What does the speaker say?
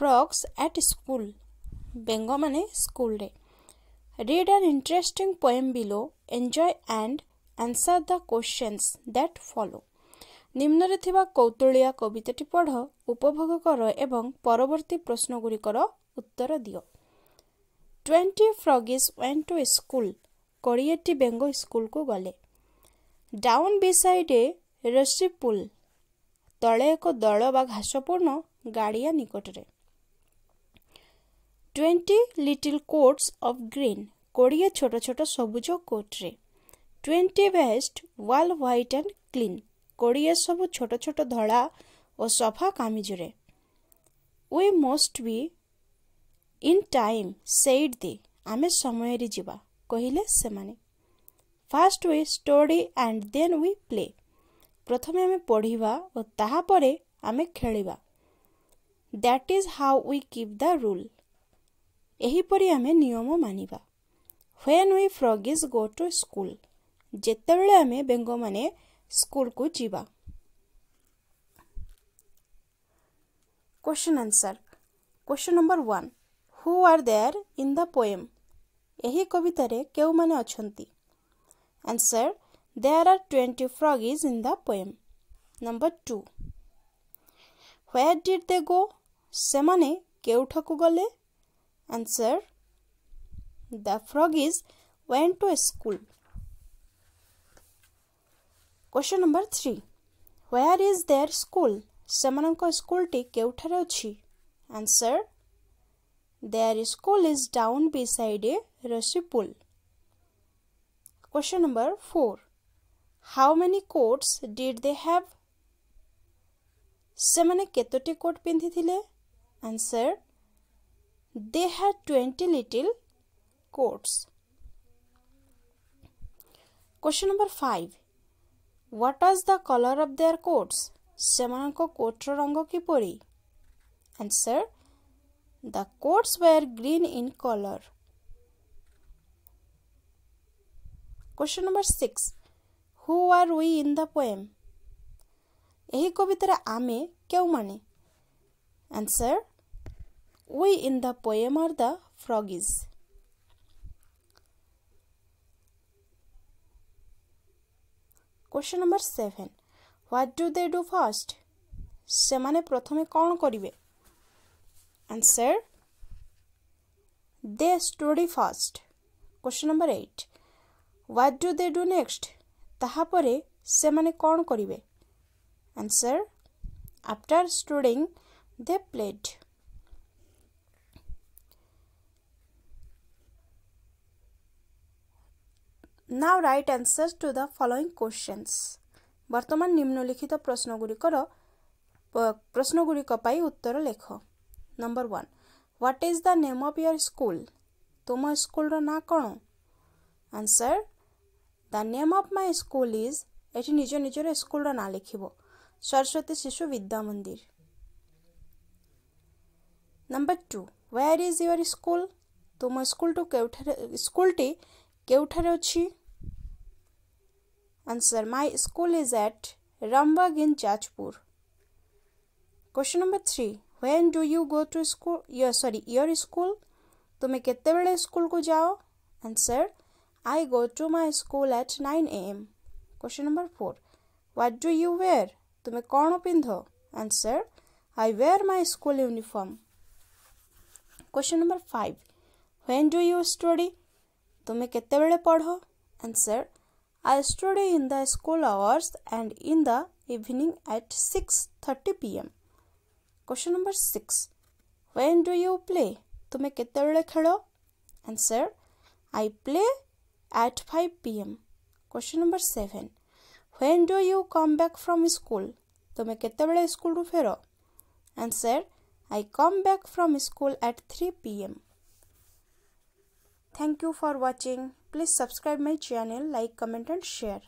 frogs at school. Bengo mane school day. Read an interesting poem below. Enjoy and answer the questions that follow. निम्नरे थिबा कौतुलिया कविताटी पढ़ उपभोग कर एवं परवर्ती प्रश्नगुड़िकर उत्तर दियो. 20 froggies went to school. 20टी बेंगो स्कूल को गले. Down beside a rusty pool. तले एको दल बा घासपूर्ण गाड़िया निकटरे. 20 little coats of green. 20 छोट छोट सबुज Kotre. 20 vests, all white and clean. 20 सबु छोट छोट धड़ा और सफा कामीजुरे. We must be in time, said they. आमे समय रे जीवा कहिले सेमाने. First we study and then we play. प्रथमे आमे पढ़ीवा और ताहा परे आमे खेलीवा. That is how we keep the rule. एही परी आमे नियम मानिवा. When we froggies go to school. जेतेबेले आमे बेंगो माने स्कूल को जीवा. Question answer. Question number 1. Who are there in the poem? यही कविता रे केउ माने अछंती. Answer. There are 20 froggies in the poem. Number 2. Where did they go? से माने केउठाकु गले. Answer. The froggies went to school. Question number 3. Where is their school? Semananko school ti keuthare achi. Answer. Their school is down beside a rushy pool. Question number 4. How many coats did they have? Semane ketoti coat pindhithile. Answer. They had 20 little coats. Question number 5. What was the color of their coats? Semananko coat rango ki pori. Answer. The coats were green in color. Question number 6. Who are we in the poem? Ehi kobitara ame keu mane? Answer. We in the poem are the froggies. Question number 7. What do they do first? Semane prathame kon koribe? Answer. They study first. Question number 8. What do they do next? Taha pore semane kon koribe? Answer. After studying, they played. Now write answers to the following questions. वर्तमान निम्नलिखित प्रश्नगुड़िक पाई उत्तर लेख. Number 1. What is the name of your school? तुम school ना कौन? Answer. The name of my school is एटी निज निजर स्कूल ना लिखिबो सरस्वती शिशु विद्या मंदिर. Number 2. Where is your school? तुम स्कूल टू केउठारे अछि. Answer. My school is at Rambagh in Jajpur. Question number 3. When do you go to school? Your school. तुमे कितने बजे स्कूल को जाओ? Answer. I go to my school at 9 AM. Question number 4. What do you wear? तुमे कौन पिंधो? Answer. I wear my school uniform. Question number 5. When do you study? तुमे कितने बजे पढ़ो? Answer. I study in the school hours and in the evening at 6:30 PM. Question number 6. When do you play? तुमे कितने बजे खेलो? Answer. I play at 5 PM. Question number 7. When do you come back from school? तुमे कितने बजे school को फेरो? Answer. I come back from school at 3 PM. Thank you for watching. Please subscribe my channel, like, comment and share.